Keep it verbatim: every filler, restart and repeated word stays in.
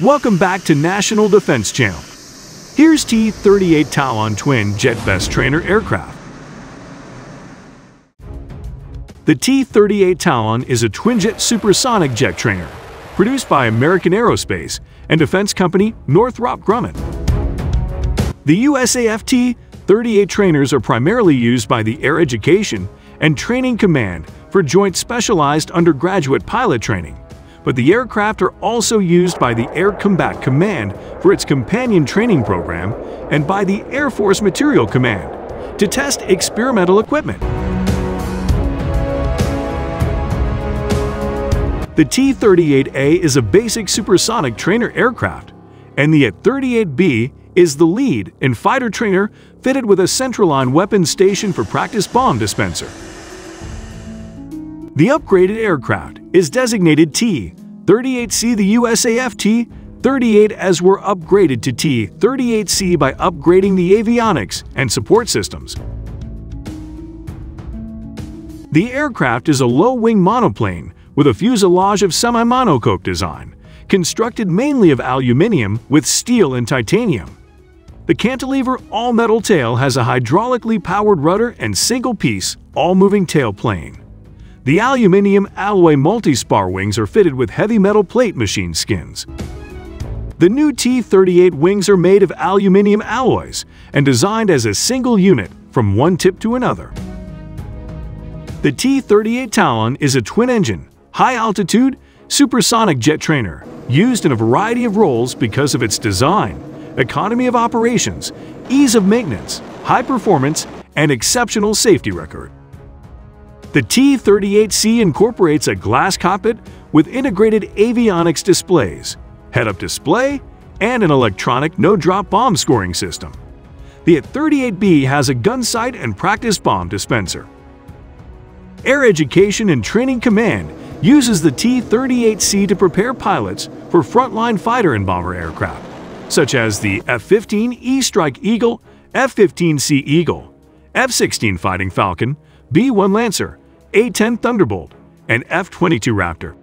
Welcome back to National Defense Channel. Here's T thirty-eight Talon Twin Jet Vest Trainer aircraft. The T thirty-eight Talon is a twinjet supersonic jet trainer produced by American aerospace and defense company Northrop Grumman. The U S A F T thirty-eight trainers are primarily used by the Air Education and Training Command for joint specialized undergraduate pilot training, but the aircraft are also used by the Air Combat Command for its companion training program and by the Air Force Material Command to test experimental equipment. The T thirty-eight A is a basic supersonic trainer aircraft, and the A T thirty-eight B is the lead and fighter trainer fitted with a centerline weapons station for practice bomb dispenser. The upgraded aircraft is designated T thirty-eight C. The U S A F T thirty-eight as were upgraded to T thirty-eight C by upgrading the avionics and support systems. The aircraft is a low-wing monoplane with a fuselage of semi-monocoque design, constructed mainly of aluminium with steel and titanium. The cantilever all-metal tail has a hydraulically powered rudder and single-piece, all-moving tail plane. The aluminium alloy multi-spar wings are fitted with heavy metal plate machine skins. The new T thirty-eight wings are made of aluminium alloys and designed as a single unit from one tip to another. The T thirty-eight Talon is a twin-engine, high-altitude, supersonic jet trainer used in a variety of roles because of its design, economy of operations, ease of maintenance, high performance, and exceptional safety record. The T thirty-eight C incorporates a glass cockpit with integrated avionics displays, head-up display, and an electronic no-drop bomb scoring system. The A T thirty-eight B has a gun sight and practice bomb dispenser. Air Education and Training Command uses the T thirty-eight C to prepare pilots for frontline fighter and bomber aircraft, such as the F fifteen E Strike Eagle, F fifteen C Eagle, F sixteen Fighting Falcon, B one Lancer, A ten Thunderbolt, and F twenty-two Raptor.